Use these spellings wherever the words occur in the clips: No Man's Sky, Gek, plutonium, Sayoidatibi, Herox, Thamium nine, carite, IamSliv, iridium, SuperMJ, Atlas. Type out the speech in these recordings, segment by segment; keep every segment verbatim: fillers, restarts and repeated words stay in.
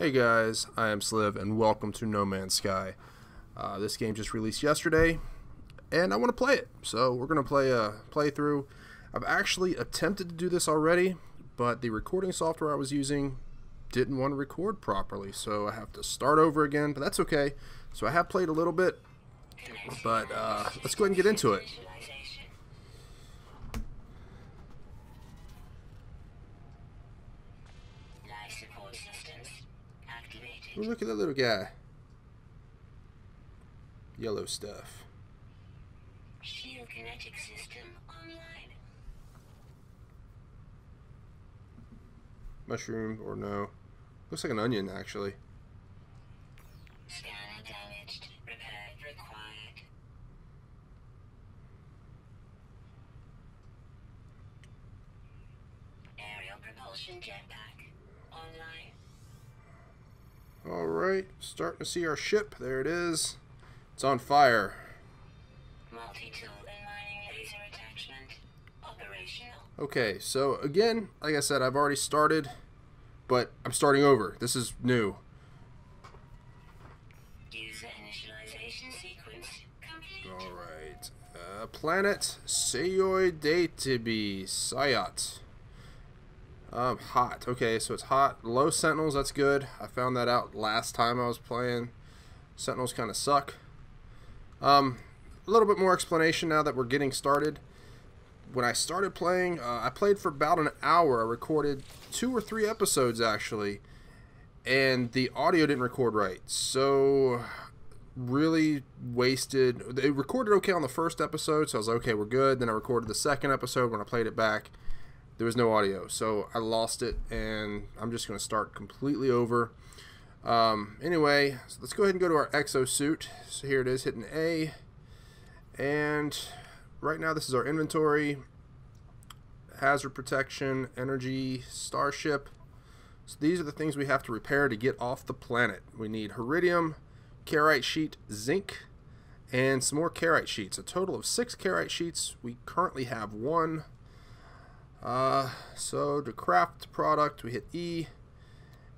Hey guys, I am Sliv and welcome to No Man's Sky. Uh, this game just released yesterday and I want to play it. So we're going to play a playthrough. I've actually attempted to do this already, but the recording software I was using didn't want to record properly. So I have to start over again, but that's okay. So I have played a little bit, but uh, let's go ahead and get into it. Oh, look at that little guy. Yellow stuff. Shield kinetic system online. Mushroom or no? Looks like an onion actually. Scanner damaged. Repair required. Aerial propulsion jetpack online. Alright, starting to see our ship. There it is. It's on fire. Multi-tool and mining laser attachment operational. Okay, so again, like I said, I've already started, but I'm starting over. This is new. User initialization sequence complete. Alright. Uh, planet Sayoidatibi. Sayat. Um, hot. Okay, so it's hot. Low sentinels, that's good. I found that out last time I was playing. Sentinels kind of suck. Um, a little bit more explanation now that we're getting started. When I started playing, uh, I played for about an hour. I recorded two or three episodes, actually. And the audio didn't record right. So, really wasted. It recorded okay on the first episode, so I was like, okay, we're good. Then I recorded the second episode when I played it back. There was no audio, so I lost it, and I'm just going to start completely over. Um, anyway, so let's go ahead and go to our exosuit. So here it is, hitting A. And right now this is our inventory. Hazard protection, energy, starship. So these are the things we have to repair to get off the planet. We need iridium, carite sheet, zinc, and some more carite sheets. A total of six carite sheets. We currently have one. Uh, so to craft product we hit E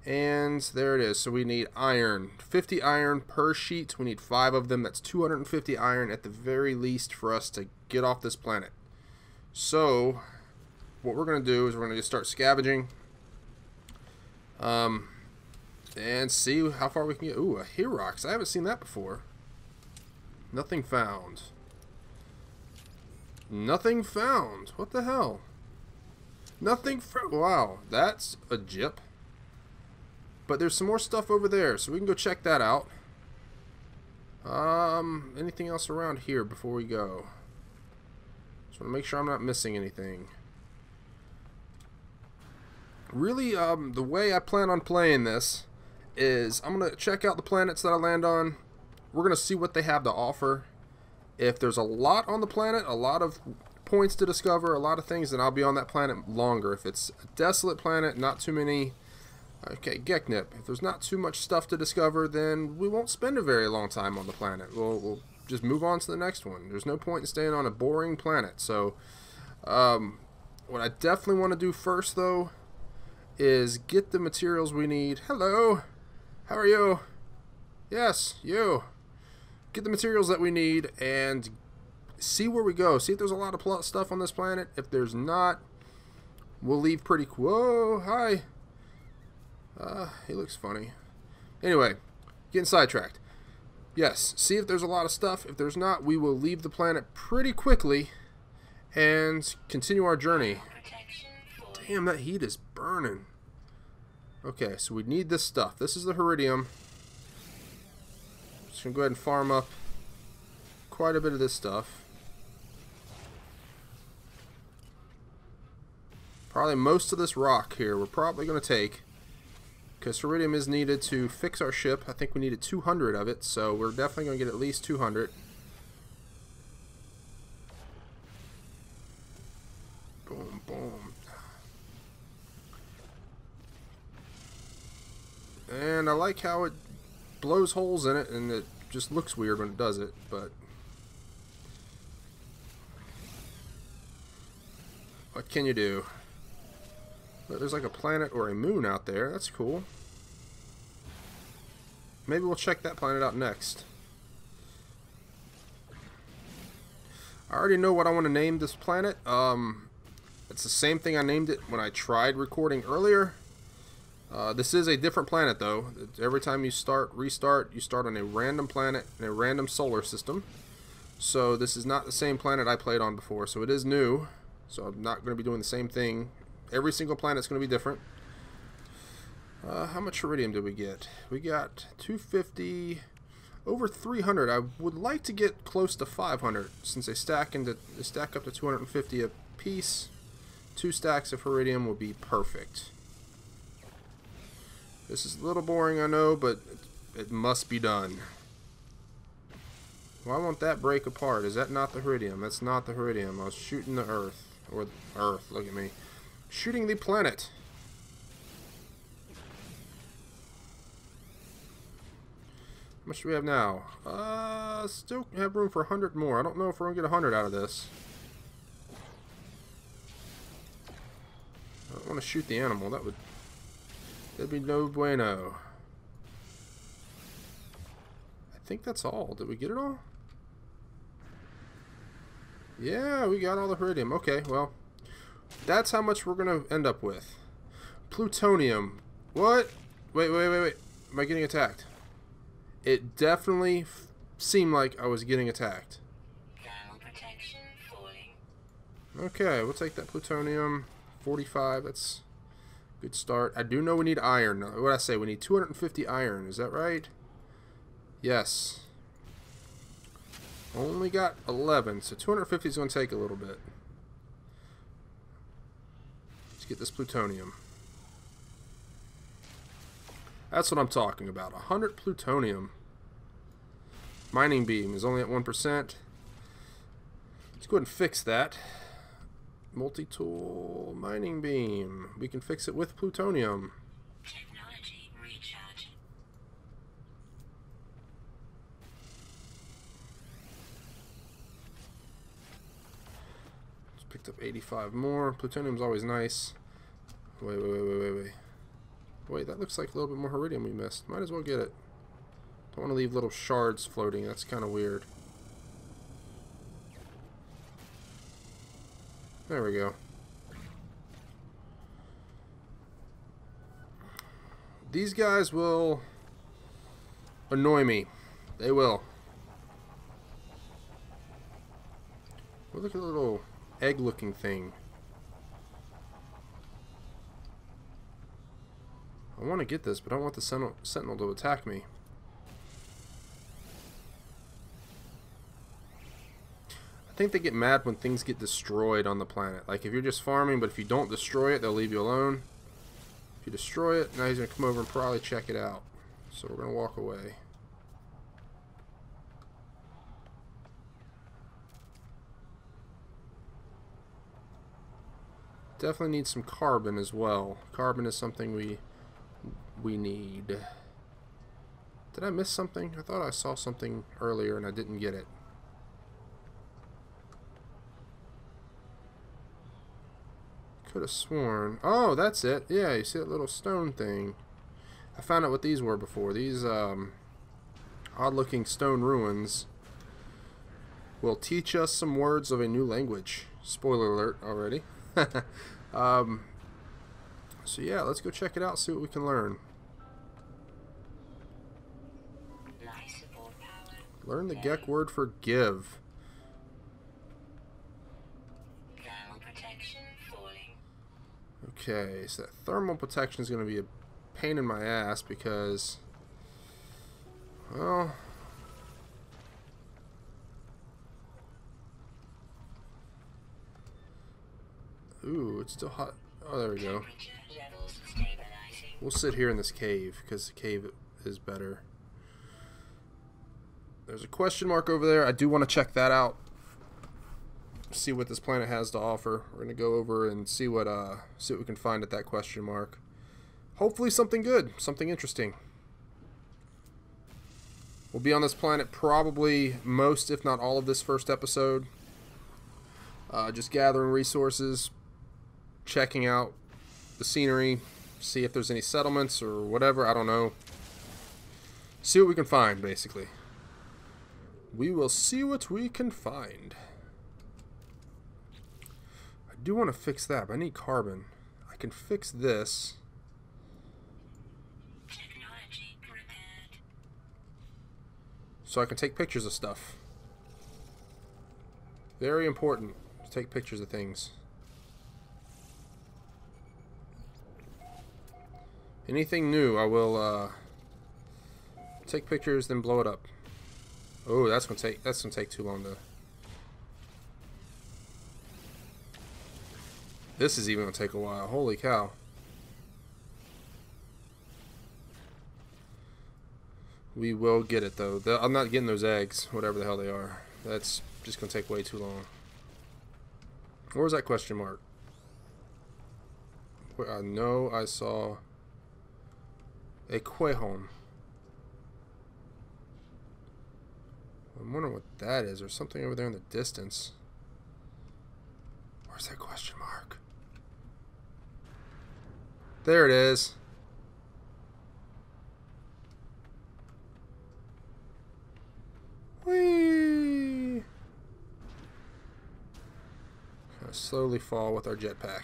and there it is. So we need iron, fifty iron per sheet. We need five of them. That's two hundred fifty iron at the very least for us to get off this planet. So what we're going to do is we're going to just start scavenging um, and see how far we can get. Ooh, a Herox. I haven't seen that before. Nothing found. Nothing found. What the hell? Nothing for, wow, that's a jip. But there's some more stuff over there, so we can go check that out. Um, anything else around here before we go? Just want to make sure I'm not missing anything. Really, um, the way I plan on playing this is I'm going to check out the planets that I land on. We're going to see what they have to offer. If there's a lot on the planet, a lot of points to discover, a lot of things, and I'll be on that planet longer. If it's a desolate planet, not too many. Okay, Geknip. If there's not too much stuff to discover, then we won't spend a very long time on the planet. We'll, we'll just move on to the next one. There's no point in staying on a boring planet. So, um, what I definitely want to do first, though, is get the materials we need. Hello! How are you? Yes, you! Get the materials that we need and see where we go. See if there's a lot of plot stuff on this planet. If there's not, we'll leave pretty quick. Whoa, hi. Uh, he looks funny. Anyway, getting sidetracked. Yes, see if there's a lot of stuff. If there's not, we will leave the planet pretty quickly and continue our journey. Damn, that heat is burning. Okay, so we need this stuff. This is the iridium. Just gonna go ahead and farm up quite a bit of this stuff. Probably most of this rock here we're probably going to take because iridium is needed to fix our ship. I think we needed two hundred of it, so we're definitely going to get at least two hundred. Boom, boom. And I like how it blows holes in it, and it just looks weird when it does it, but what can you do? There's like a planet or a moon out there. That's cool. Maybe we'll check that planet out next. I already know what I want to name this planet. Um, it's the same thing I named it when I tried recording earlier. Uh, this is a different planet, though. Every time you start, restart, you start on a random planet in a random solar system. So this is not the same planet I played on before, so it is new. So I'm not going to be doing the same thing. Every single planet's going to be different. Uh, how much iridium did we get? We got two fifty, over three hundred. I would like to get close to five hundred, since they stack into they stack up to two hundred fifty a piece. Two stacks of iridium will be perfect. This is a little boring, I know, but it must be done. Why won't that break apart? Is that not the iridium? That's not the iridium. I was shooting the Earth, or Earth. Look at me, shooting the planet. How much do we have now? Uh, still have room for one hundred more. I don't know if we're going to get one hundred out of this. I don't want to shoot the animal. That would... that'd be no bueno. I think that's all. Did we get it all? Yeah, we got all the iridium. Okay, well, that's how much we're going to end up with. Plutonium. What? Wait, wait, wait, wait. Am I getting attacked? It definitely f seemed like I was getting attacked. Thermal protection falling. Okay, we'll take that plutonium. forty-five, that's a good start. I do know we need iron. What did I say? We need two hundred fifty iron. Is that right? Yes. Only got eleven, so two hundred fifty is going to take a little bit. Let's get this plutonium. That's what I'm talking about. one hundred plutonium. Mining beam is only at one percent. Let's go ahead and fix that. Multi-tool mining beam. We can fix it with plutonium. Technology recharge. Just picked up eighty-five more. Plutonium's always nice. Wait, wait, wait, wait, wait, wait. Wait, that looks like a little bit more iridium we missed. Might as well get it. Don't want to leave little shards floating. That's kind of weird. There we go. These guys will annoy me. They will. Well, look at the little egg-looking thing. I want to get this, but I don't want the sentinel, sentinel to attack me. I think they get mad when things get destroyed on the planet. Like if you're just farming, but if you don't destroy it, they'll leave you alone. If you destroy it, now he's going to come over and probably check it out. So we're going to walk away. Definitely need some carbon as well. Carbon is something we... we need. Did I miss something? I thought I saw something earlier and I didn't get it. Could have sworn. Oh, that's it. Yeah, you see that little stone thing. I found out what these were before. These um, odd-looking stone ruins will teach us some words of a new language. Spoiler alert already. um, so yeah, let's go check it out, see what we can learn. Learn the Gek word for give. Thermal protection falling. Okay, so that thermal protection is going to be a pain in my ass because, well, ooh, it's still hot. Oh, there we go. We'll sit here in this cave because the cave is better. There's a question mark over there. I do want to check that out. See what this planet has to offer. We're gonna go over and see what uh see what we can find at that question mark. Hopefully something good, something interesting. We'll be on this planet probably most, if not all, of this first episode. Uh, just gathering resources, checking out the scenery, see if there's any settlements or whatever. I don't know. see what we can find, basically. We will see what we can find. I do want to fix that, but I need carbon. I can fix this. Technology prepared. So I can take pictures of stuff. Very important to take pictures of things. Anything new, I will uh, take pictures, then blow it up. Oh, that's gonna take that's gonna take too long to. This is even gonna take a while. Holy cow! We will get it though. The, I'm not getting those eggs, whatever the hell they are. That's just gonna take way too long. Where's that question mark? I know I saw a quahome. I'm wondering what that is. There's something over there in the distance. Where's that question mark? There it is. Whee! Kind of slowly fall with our jetpack.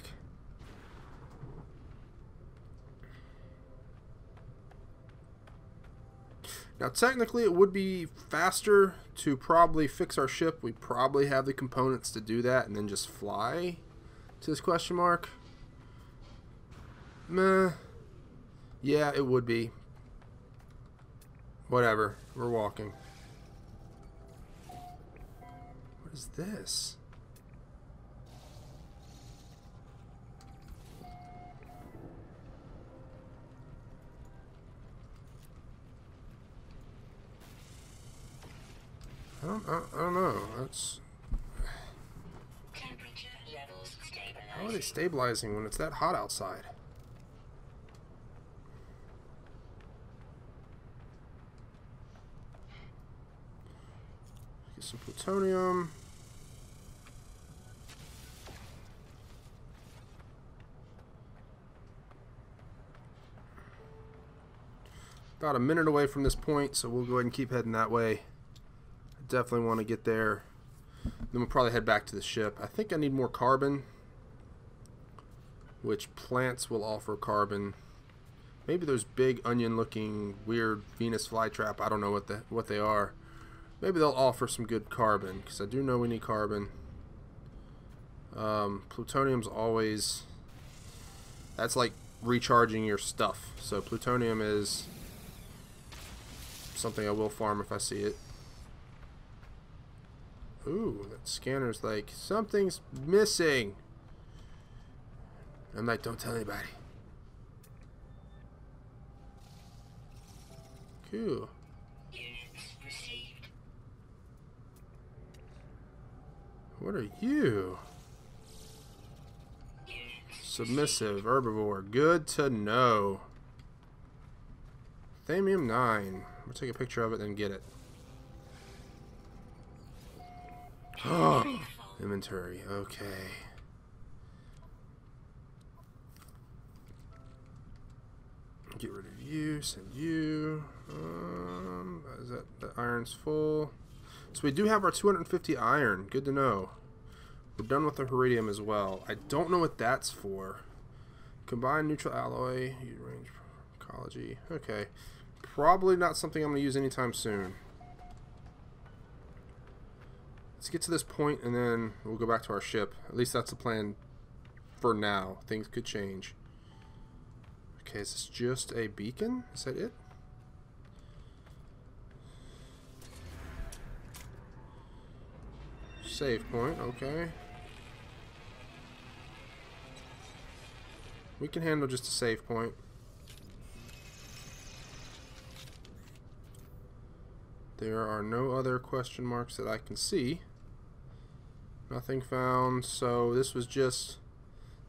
Now, technically, it would be faster to probably fix our ship. We probably have the components to do that and then just fly to this question mark. Meh. Yeah, it would be. Whatever. We're walking. What is this? I don't, I, I don't know. That's. Temperature levels stabilizing. How are they stabilizing when it's that hot outside? Get some plutonium. About a minute away from this point, so we'll go ahead and keep heading that way. Definitely want to get there. Then we'll probably head back to the ship. I think I need more carbon, which plants will offer carbon. Maybe those big onion-looking weird Venus flytrap. I don't know what the what they are. Maybe they'll offer some good carbon because I do know we need carbon. Um, plutonium's always. That's like recharging your stuff. So plutonium is something I will farm if I see it. Ooh, that scanner's like, something's missing. I'm like, don't tell anybody. Cool. Units received. What are you? Units Submissive, received. Herbivore. Good to know. Thamium nine. We'll take a picture of it and get it. Oh, inventory, okay. Get rid of you, send you. Um, is that the iron's full? So we do have our two hundred fifty iron, good to know. We're done with the iridium as well. I don't know what that's for. Combined neutral alloy, range ecology, okay. Probably not something I'm gonna use anytime soon. Let's get to this point and then we'll go back to our ship. At least that's the plan for now. Things could change. Okay, is this just a beacon? Is that it? Save point, okay. We can handle just a save point. There are no other question marks that I can see. Nothing found, so this was just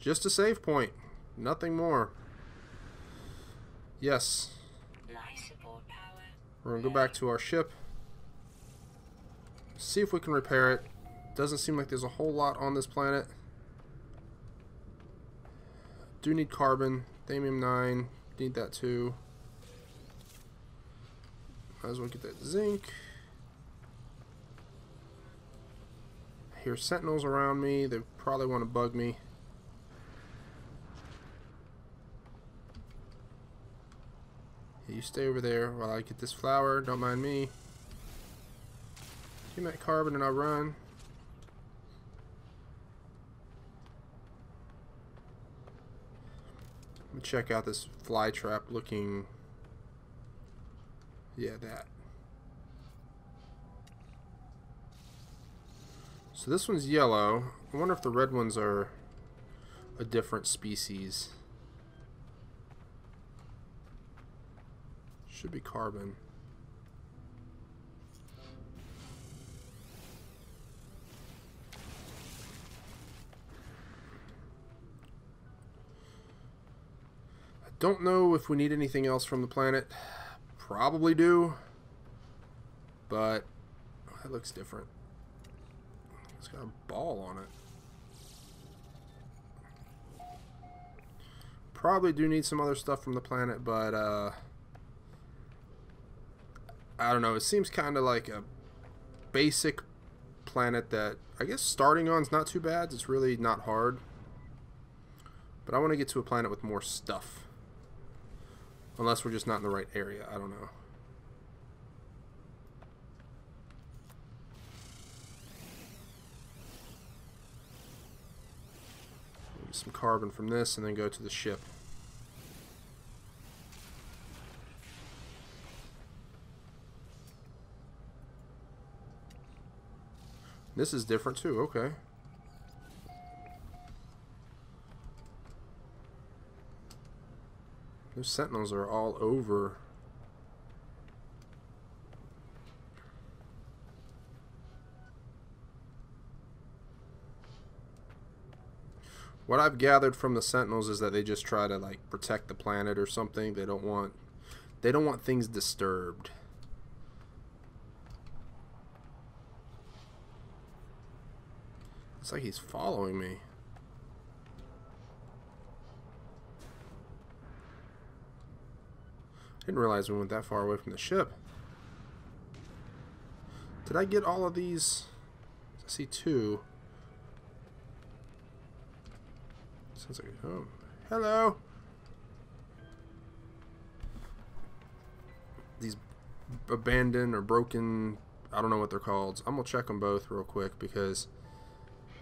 just a save point. Nothing more. Yes. We're gonna go back to our ship. See if we can repair it. Doesn't seem like there's a whole lot on this planet. Do need carbon. Thamium nine. Need that too. Might as well get that zinc. I hear sentinels around me. They probably want to bug me. You stay over there while I get this flower. Don't mind me. Give me that carbon and I'll run. Let me check out this fly trap looking. Yeah, that. So this one's yellow. I wonder if the red ones are a different species. Should be carbon. I don't know if we need anything else from the planet. Probably do, but oh, that looks different. It's got a ball on it. Probably do need some other stuff from the planet, but uh I don't know, it seems kind of like a basic planet that I guess starting on is not too bad. It's really not hard. But I want to get to a planet with more stuff. Unless we're just not in the right area. I don't know. Get some carbon from this and then go to the ship. This is different too, okay. Those sentinels are all over. What I've gathered from the sentinels is that they just try to like protect the planet or something. They don't want they don't want things disturbed. It's like he's following me. Didn't realize we went that far away from the ship. Did I get all of these? I see two. Sounds like a home. Hello! These abandoned or broken, I don't know what they're called. I'm going to check them both real quick because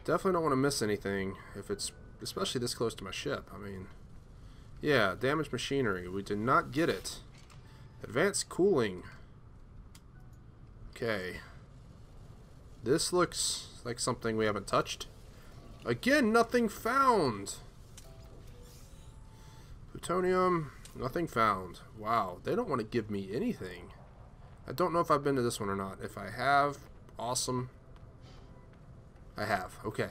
definitely don't want to miss anything if it's especially this close to my ship. I mean, yeah, damaged machinery. We did not get it. Advanced cooling. Okay. This looks like something we haven't touched. Again, nothing found. Plutonium, nothing found. Wow, they don't want to give me anything. I don't know if I've been to this one or not. If I have, awesome. I have. Okay.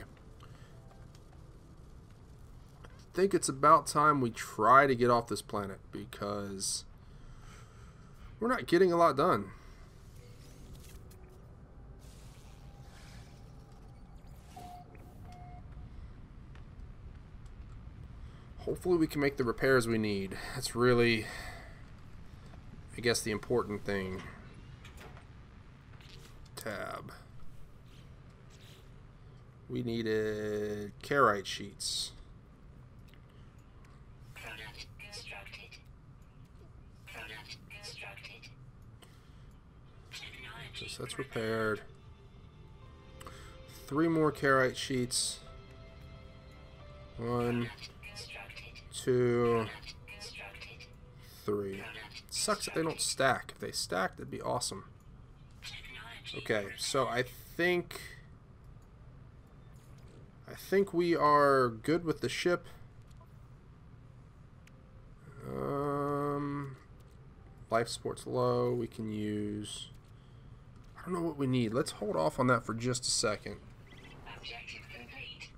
I think it's about time we try to get off this planet because we're not getting a lot done. Hopefully we can make the repairs we need. That's really, I guess, the important thing. Tab. We needed carite sheets. Product constructed. Product constructed. Technology. So that's repaired. Three more carite sheets. One, two, three. It sucks that they don't stack. If they stacked, that'd be awesome. Okay, so I think. I think we are good with the ship. Um, life support's low. We can use. I don't know what we need. Let's hold off on that for just a second. Objective complete.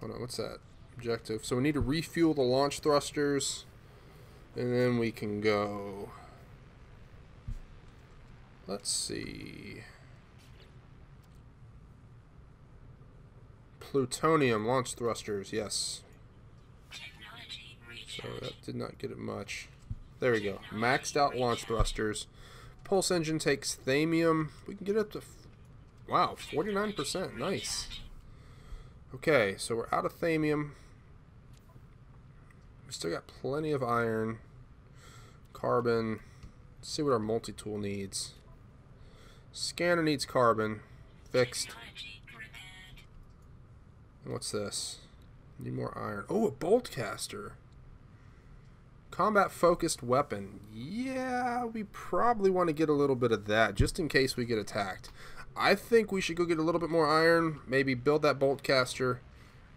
Hold on. What's that? Objective. So we need to refuel the launch thrusters, and then we can go. Let's see. Plutonium launch thrusters, yes. So that did not get it much. There we go. Maxed out launch thrusters. Pulse engine takes thamium. We can get up to... Wow, forty-nine percent. Nice. Okay, so we're out of thamium. We still got plenty of iron. Carbon. Let's see what our multi-tool needs. Scanner needs carbon. Fixed. And what's this? Need more iron. Oh, a bolt caster. Combat focused weapon. Yeah, we probably want to get a little bit of that just in case we get attacked. I think we should go get a little bit more iron, maybe build that bolt caster,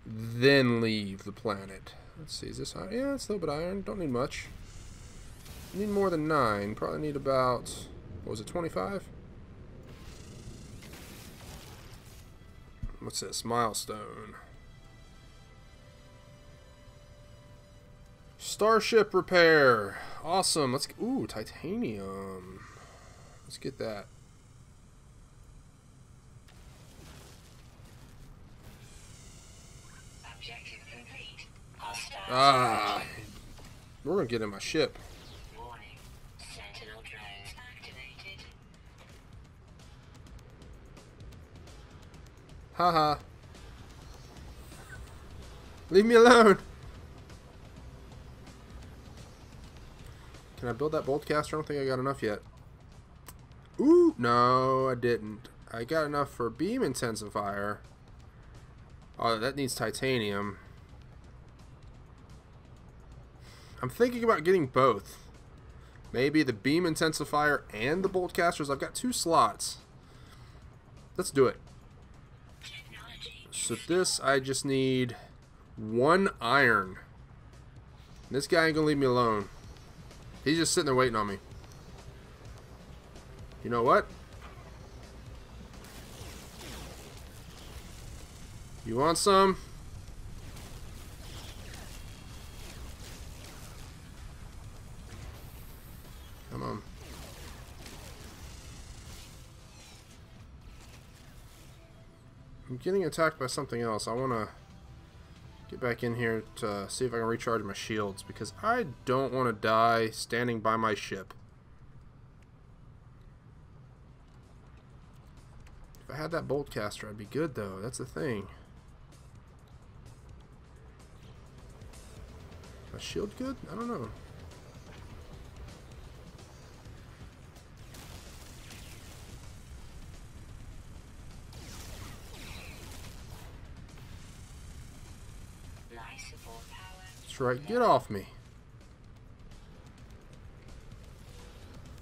then leave the planet. Let's see, is this iron? Yeah, it's a little bit of iron. Don't need much. Need more than nine. Probably need about, what was it, twenty-five? What's this? Milestone. Starship repair. Awesome. Let's get, ooh, titanium. Let's get that. Objective complete. Ah, we're gonna get in my ship. Warning. Sentinel drones activated. Haha. Leave me alone. Can I build that bolt caster? I don't think I got enough yet. Ooh, no, I didn't. I got enough for beam intensifier. Oh, that needs titanium. I'm thinking about getting both. Maybe the beam intensifier and the bolt casters. I've got two slots. Let's do it. So this, I just need one iron. This guy ain't gonna leave me alone. He's just sitting there waiting on me. You know what? You want some? Come on. I'm getting attacked by something else. I want to get back in here to see if I can recharge my shields, because I don't want to die standing by my ship. If I had that bolt caster, I'd be good, though. That's the thing. Is my shield good? I don't know. That's right, get off me.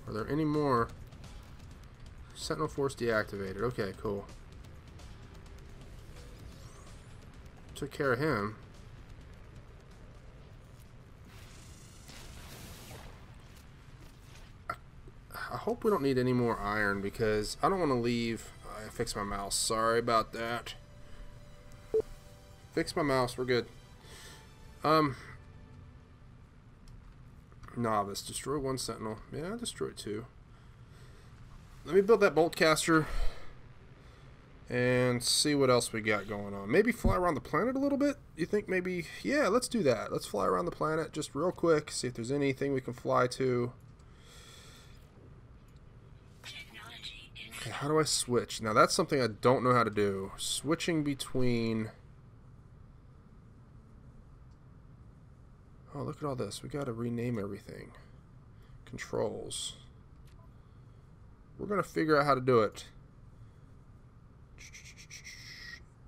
Are there any more? Sentinel force deactivated. Okay, cool. Took care of him. I, I hope we don't need any more iron, because I don't want to leave. Oh, I fixed my mouse. Sorry about that. Fix my mouse. We're good. Um, novice, destroy one sentinel. Yeah, destroy two. Let me build that bolt caster and see what else we got going on. Maybe fly around the planet a little bit. You think maybe, yeah, let's do that. Let's fly around the planet just real quick, see if there's anything we can fly to. Okay, how do I switch? Now that's something I don't know how to do. Switching between... Oh, look at all this. We got to rename everything. Controls. We're going to figure out how to do it.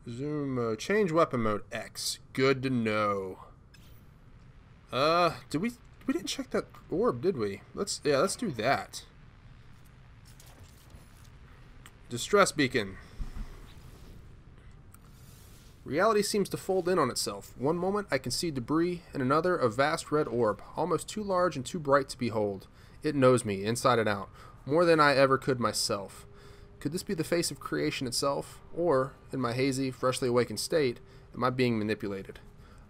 Zoom mode. Change weapon mode. X. Good to know. Uh, did we... We didn't check that orb, did we? Let's... Yeah, let's do that. Distress beacon. Reality seems to fold in on itself. One moment I can see debris, and another a vast red orb, almost too large and too bright to behold. It knows me, inside and out, more than I ever could myself. Could this be the face of creation itself? Or, in my hazy, freshly awakened state, am I being manipulated?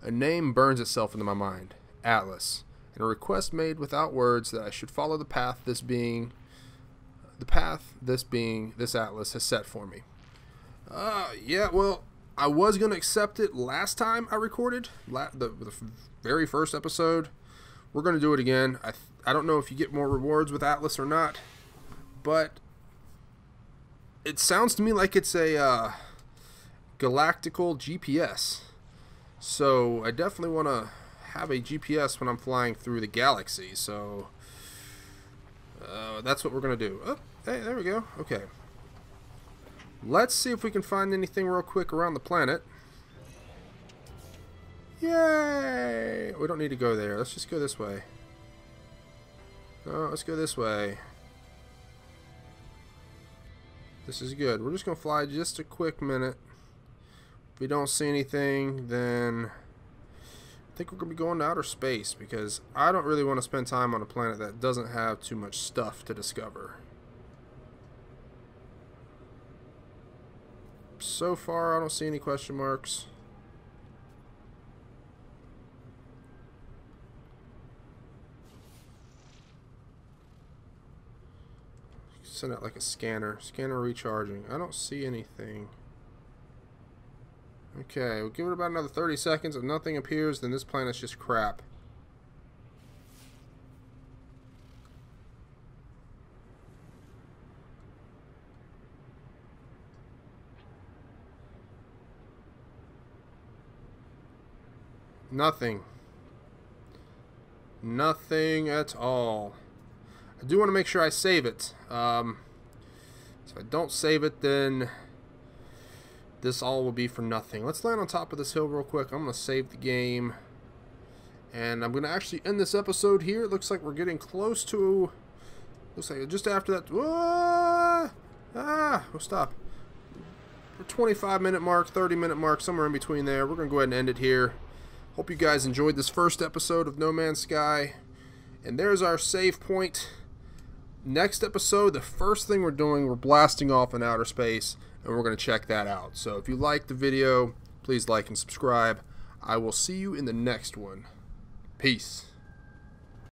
A name burns itself into my mind, Atlas, and a request made without words that I should follow the path this being, the path this being, this Atlas has set for me. Uh, yeah, well... I was going to accept it last time I recorded, la the, the very first episode, We're going to do it again. I, th I don't know if you get more rewards with Atlas or not, but it sounds to me like it's a uh, galactical G P S. So I definitely want to have a G P S when I'm flying through the galaxy. So uh, that's what we're going to do. Oh, hey, there we go. Okay. Let's see if we can find anything real quick around the planet. Yay! We don't need to go there. Let's just go this way. No, let's go this way. This is good. We're just going to fly just a quick minute. If we don't see anything, then I think we're going to be going to outer space, because I don't really want to spend time on a planet that doesn't have too much stuff to discover. So far, I don't see any question marks. Send out like a scanner. Scanner recharging. I don't see anything. Okay, we'll give it about another thirty seconds. If nothing appears, then this planet's just crap. Nothing. Nothing at all. I do want to make sure I save it. Um, so if I don't save it, then this all will be for nothing. Let's land on top of this hill real quick. I'm going to save the game. And I'm going to actually end this episode here. It looks like we're getting close to... Looks like just after that... Whoa, ah, we'll stop. twenty-five minute mark, thirty minute mark, somewhere in between there. We're going to go ahead and end it here. Hope you guys enjoyed this first episode of No Man's Sky. And there's our save point. Next episode, the first thing we're doing, we're blasting off in outer space, and we're going to check that out. So if you liked the video, please like and subscribe. I will see you in the next one. Peace.